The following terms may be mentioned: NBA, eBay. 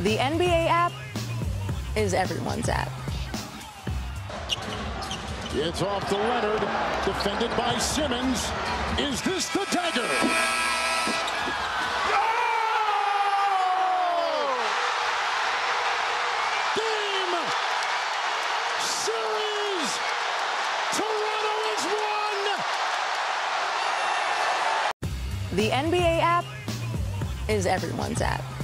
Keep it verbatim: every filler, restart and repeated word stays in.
The N B A app is everyone's app. It's off to Leonard, defended by Simmons. Is this the dagger? Oh! Game! Series! Toronto is won! The N B A app is everyone's app.